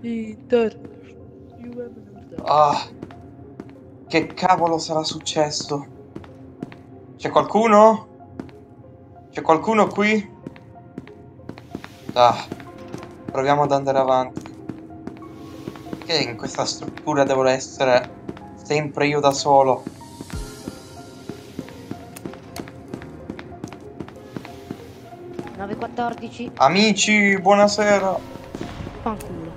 Peter. Ah, che cavolo sarà successo? C'è qualcuno? C'è qualcuno qui? Ah, proviamo ad andare avanti. Perché in questa struttura devo essere sempre io da solo? Amici, buonasera. Fanculo.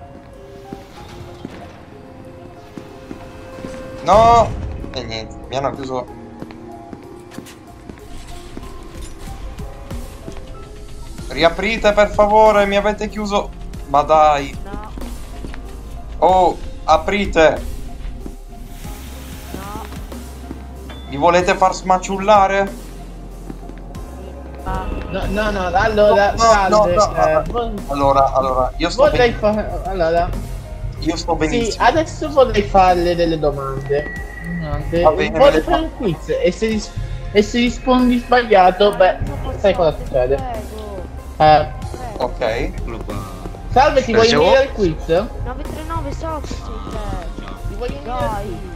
No! E niente, mi hanno chiuso. Riaprite per favore, mi avete chiuso. Ma dai. No. Oh, aprite. No. Mi volete far smaciullare? No, allora, allora, io sto benissimo. Allora, io sto benissimo. Sì, adesso vorrei farle delle domande. Vorrei fare un quiz e se rispondi sbagliato, beh, sai cosa succede. Ok. Salve, ti voglio dire il quiz? 939 sotto. Ti voglio dire.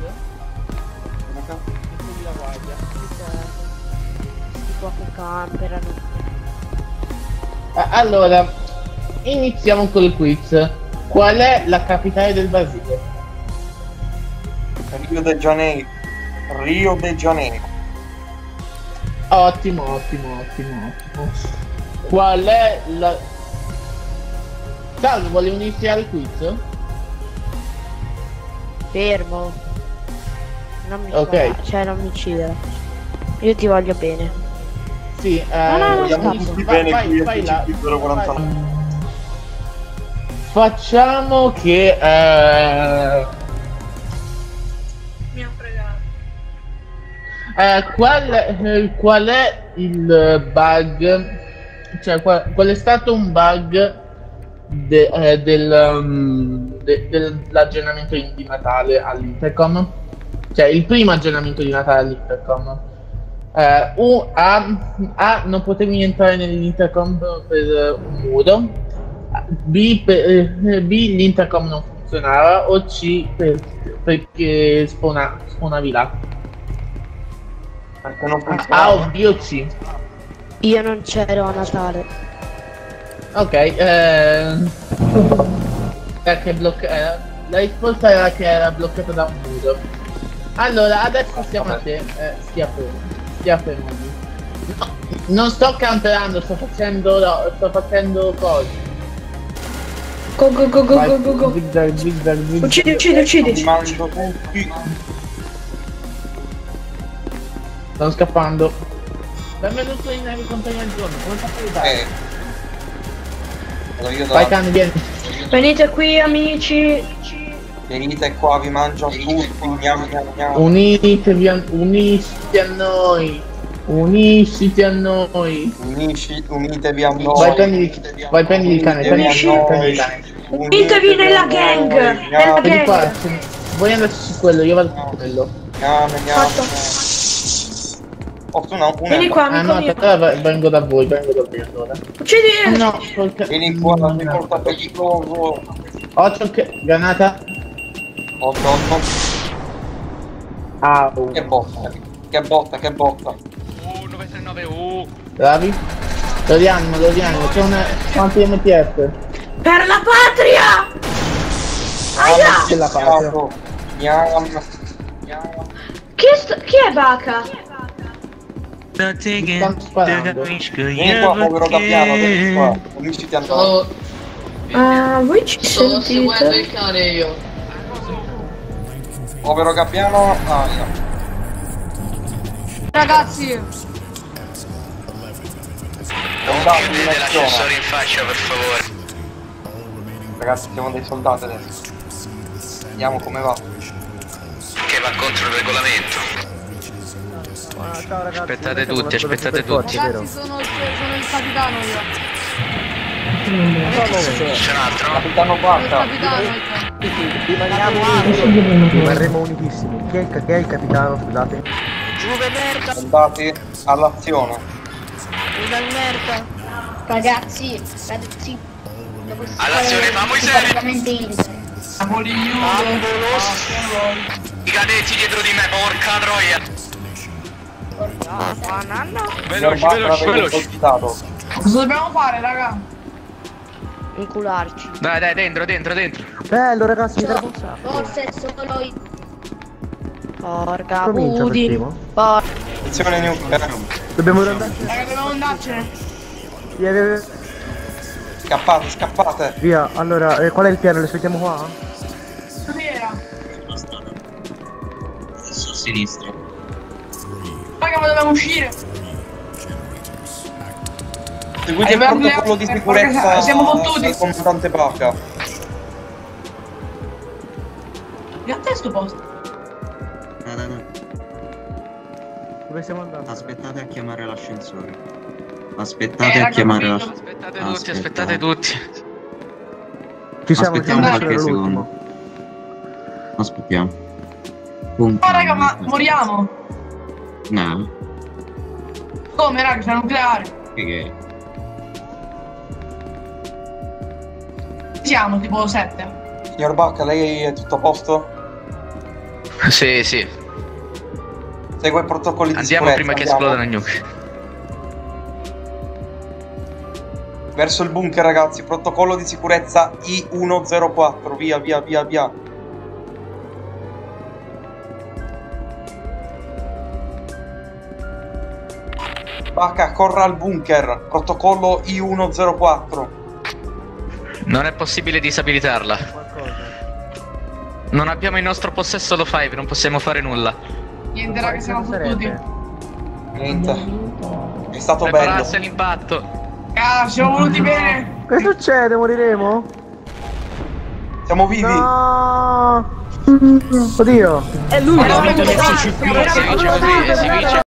Allora, iniziamo con il quiz. Qual è la capitale del Brasile? Rio de Janeiro. Ottimo. Qual è la... Salvo, volevo iniziare il quiz? Fermo. Non mi non mi uccidere. Io ti voglio bene. Sì, facciamo che mi ha fregato. Qual è il bug? Cioè qual è stato un bug dell'aggiornamento di Natale all'Intercom? Cioè il primo aggiornamento di Natale all'Intercom. Non potevi entrare nell'intercom per un muro. B, l'intercom non funzionava. O C, perché spawnavi là. A o B o C. Io non c'ero a Natale. Ok, la risposta era che era bloccata da un muro. Allora, adesso siamo a te. Stia pronto. No, non sto camperando, sto facendo cose. Go. Uccidi. Stanno scappando. Benvenuto in navi compagnia al giorno, come faccio a aiutare? Allora vai Cani, vieni. Venite qui amici. Venite qua, vi mangio tutti, unitevi a noi. Vai prendi il cane. Unitevi nella gang, voglio andarci su quello, io vado su quello. Vieni qua, amico mio. Vengo da voi allora. Uccidimi! No, vieni qua, non mi porta pericoloso. Granata. 8. Ah, oh. Che botta. 939 Bravi. Lo diamo, c'è un quanti MTF. Per la patria! Aia! Per la patria. Chi è Vaca? Stanno sparando. Vieni qua, povero Gabbiano, vieni qua. Amici ti hanno... voi ci sentite? Sto seguendo il cane io. Povero Gabbiano, ragazzi, chiudete l'ascensore in faccia per favore. Ragazzi, siamo dei soldati adesso. Vediamo come va. Che va contro il regolamento. Ciao, ragazzi, aspettate tutti. Ragazzi, sono il capitano io. C'è un altro? Capitano Quarta. Rimarremo unitissimi. Chi è il capitano? Scusate. Giove merda. Soldati all'azione. Ragazzi. All'azione, famo i seri. I cadetti dietro di me, porca troia. Veloci, veloci, veloci. Cosa dobbiamo fare, raga? Incularci. Dai, dai, dentro, dentro, dentro. Bello, ragazzi, mi trapuzza. Forse solo io. Porca pudin. Attenzione, dobbiamo andarcene. Raga, dobbiamo andarcene. Via, via, via. Scappate, scappate. Via, allora, qual è il piano? Lo aspettiamo qua? Via. Verso sinistra. Raga, ma dobbiamo uscire. Seguite il protocollo di sicurezza. Siamo fottuti. Con tante pacca. Gatta sto posto. Dove stiamo andando? Aspettate a chiamare l'ascensore. Aspettate a chiamare l'ascensore. Aspettate tutti. Ci siamo, aspettiamo qualche secondo. Aspettiamo. No, raga, ma moriamo. No. Come, raga, c'è un nucleare. Che siamo tipo 7. Signor Bacca, lei è tutto a posto? Sì, sì. Segue i protocolli di sicurezza. Andiamo prima che esplodano i nuclei. Verso il bunker, ragazzi, protocollo di sicurezza I104, via, via, via, via. Bacca, corra al bunker, protocollo I104. Non è possibile disabilitarla. Non abbiamo in nostro possesso lo 5, non possiamo fare nulla. Niente, raga, siamo fottuti. Niente. È stato bello. Prepararsi all'impatto. Ah, siamo venuti bene! Che succede? Moriremo? Siamo vivi! No. Oddio! È lui! È lui!